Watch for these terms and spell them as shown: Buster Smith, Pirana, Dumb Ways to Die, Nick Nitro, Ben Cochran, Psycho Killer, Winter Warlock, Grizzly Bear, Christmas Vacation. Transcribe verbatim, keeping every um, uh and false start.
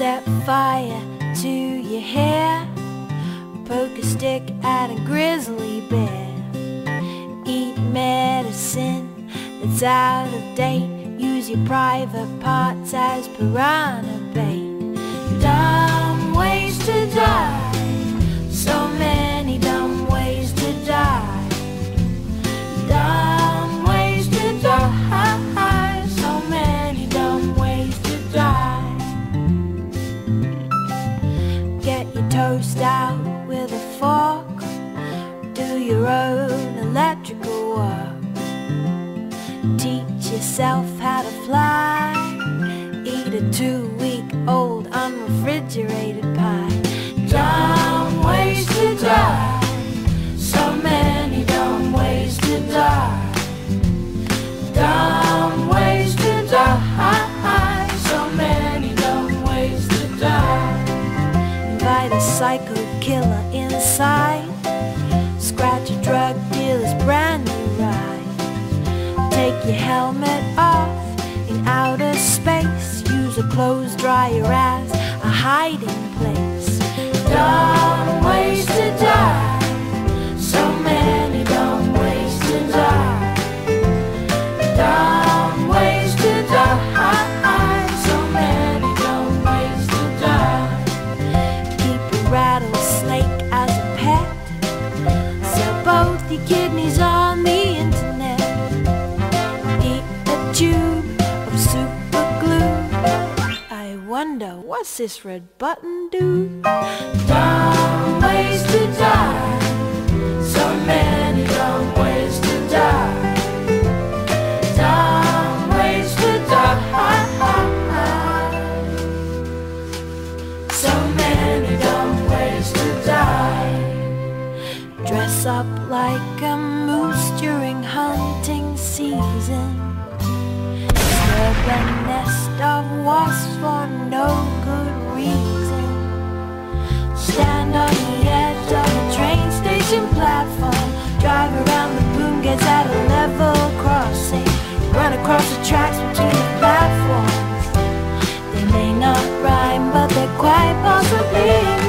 set fire to your hair, poke a stick at a grizzly bear, eat medicine that's out of date, use your private parts as piranha bait. Dumb ways to die, so many dumb ways to die. Dumb ways to die, so many dumb ways to die. Get your toast out with a fork, do your own electrical work, teach yourself how to fly, eat a two-week-old unrefrigerated pie. Dumb ways to die, so many dumb ways to die. Dumb ways to die, so many dumb ways to die. Invite a psycho killer inside, scratch a drug dealer's brand new ride, take your helmet off in outer space, use a clothes dryer as a hiding place. Dumb ways to die, so many dumb ways to die. Dumb ways to die, so many dumb ways to die. Keep a rattlesnake as a pet, sell both your kidneys on the internet, eat a tube of super glue. I wonder what's this red button do? Dumb ways to die, so many dumb ways to die. Dumb ways to die, so many dumb ways to die. Dress up like a moose during hunting season, a nest of wasps for no good reason, stand on the edge of a train station platform, drive around the boom gates at a level crossing, run across the tracks between the platforms. They may not rhyme, but they're quite possibly